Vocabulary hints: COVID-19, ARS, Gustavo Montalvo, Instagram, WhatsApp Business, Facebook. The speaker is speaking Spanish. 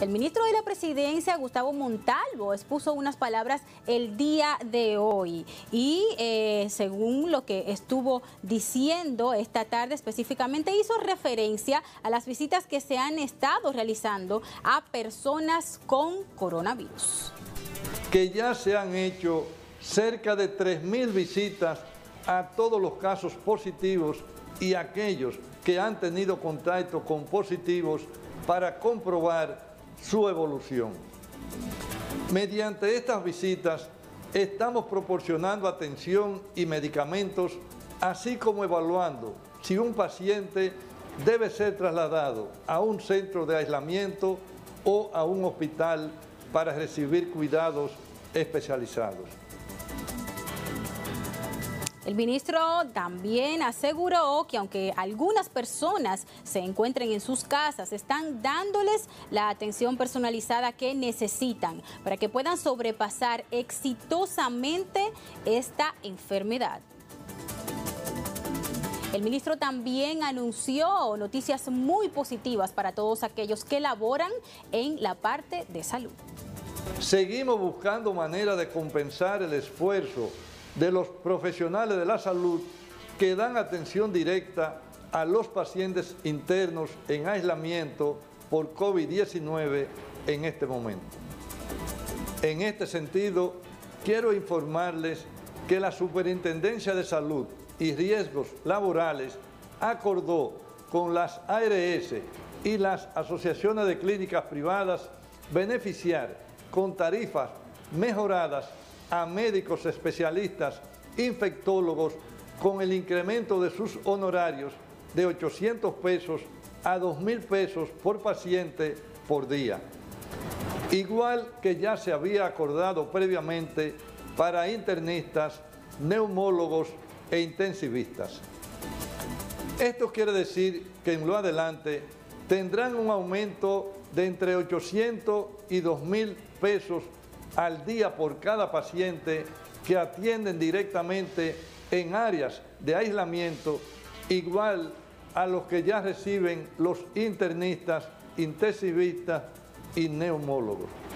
El ministro de la Presidencia, Gustavo Montalvo, expuso unas palabras el día de hoy y según lo que estuvo diciendo esta tarde específicamente, hizo referencia a las visitas que se han estado realizando a personas con coronavirus. Que ya se han hecho cerca de 3.000 visitas a todos los casos positivos y aquellos que han tenido contacto con positivos para comprobar su evolución. Mediante estas visitas estamos proporcionando atención y medicamentos, así como evaluando si un paciente debe ser trasladado a un centro de aislamiento o a un hospital para recibir cuidados especializados. El ministro también aseguró que aunque algunas personas se encuentren en sus casas, están dándoles la atención personalizada que necesitan para que puedan sobrepasar exitosamente esta enfermedad. El ministro también anunció noticias muy positivas para todos aquellos que laboran en la parte de salud. Seguimos buscando maneras de compensar el esfuerzo de los profesionales de la salud que dan atención directa a los pacientes internos en aislamiento por COVID-19 en este momento. En este sentido, quiero informarles que la Superintendencia de Salud y Riesgos Laborales acordó con las ARS y las asociaciones de clínicas privadas beneficiar con tarifas mejoradas a médicos especialistas infectólogos con el incremento de sus honorarios de 800 pesos a 2.000 pesos por paciente por día, igual que ya se había acordado previamente para internistas, neumólogos e intensivistas. Esto quiere decir que en lo adelante tendrán un aumento de entre 800 y 2.000 pesos al día por cada paciente que atienden directamente en áreas de aislamiento, igual a los que ya reciben los internistas, intensivistas y neumólogos.